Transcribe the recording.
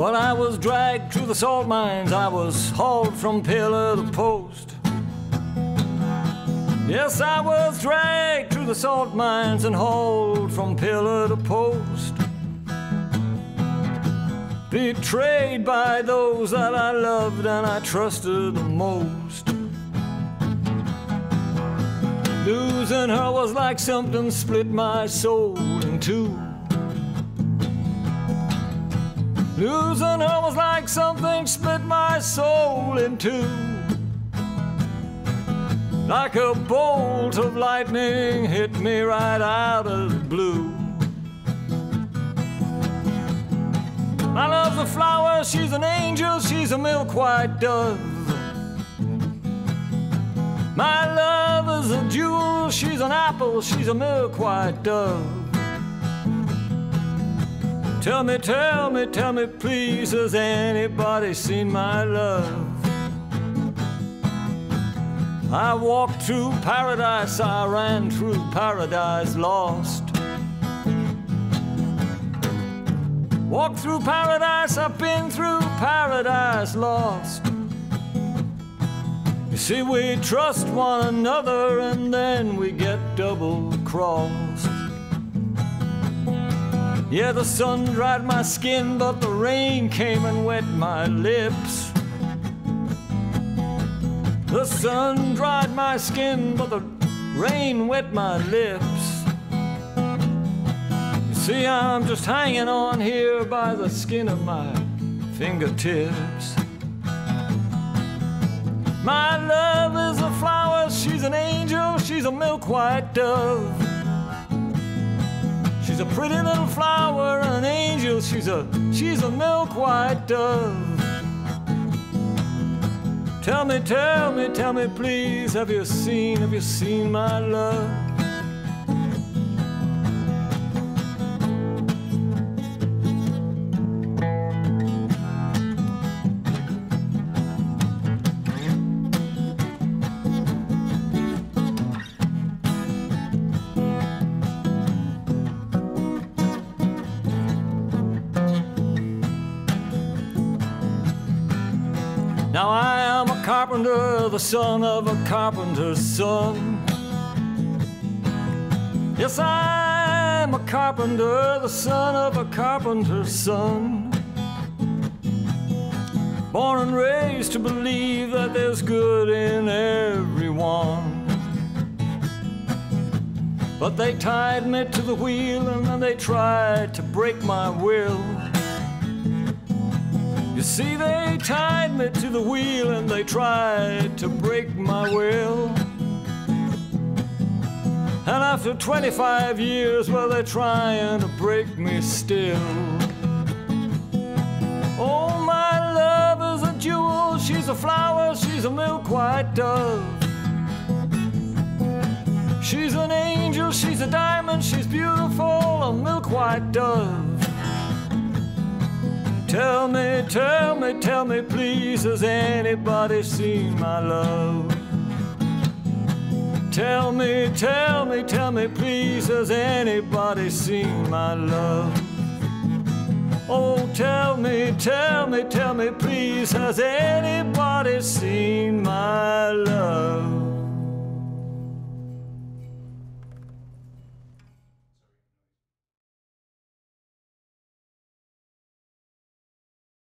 Well, I was dragged through the salt mines, I was hauled from pillar to post. Yes, I was dragged through the salt mines and hauled from pillar to post. Betrayed by those that I loved and I trusted the most. Losing her was like something split my soul in two. Losing her was like something split my soul in two. Like a bolt of lightning hit me right out of the blue. I love the flower, she's an angel, she's a milk-white dove. My love is a jewel, she's an apple, she's a milk-white dove. Tell me, tell me, tell me, please, has anybody seen my love? I walked through paradise, I ran through paradise lost. Walked through paradise, I've been through paradise lost. You see, we trust one another and then we get double-crossed. Yeah, the sun dried my skin, but the rain came and wet my lips. The sun dried my skin, but the rain wet my lips. You see, I'm just hanging on here by the skin of my fingertips. My love is a flower, she's an angel, she's a milk-white dove. She's a pretty little flower and an angel, she's a milk-white dove. Tell me, tell me, tell me, please, have you seen my love? Now I am a carpenter, the son of a carpenter's son. Yes, I am a carpenter, the son of a carpenter's son. Born and raised to believe that there's good in everyone. But they tied me to the wheel and then they tried to break my will. You see, they tied me to the wheel and they tried to break my will. And after 25 years, well, they're trying to break me still. Oh, my love is a jewel, she's a flower, she's a milk-white dove. She's an angel, she's a diamond, she's beautiful, a milk-white dove. Tell me, tell me, tell me, please, has anybody seen my love? Tell me, tell me, tell me, please, has anybody seen my love? Oh, tell me, tell me, tell me, please, has anybody seen my love?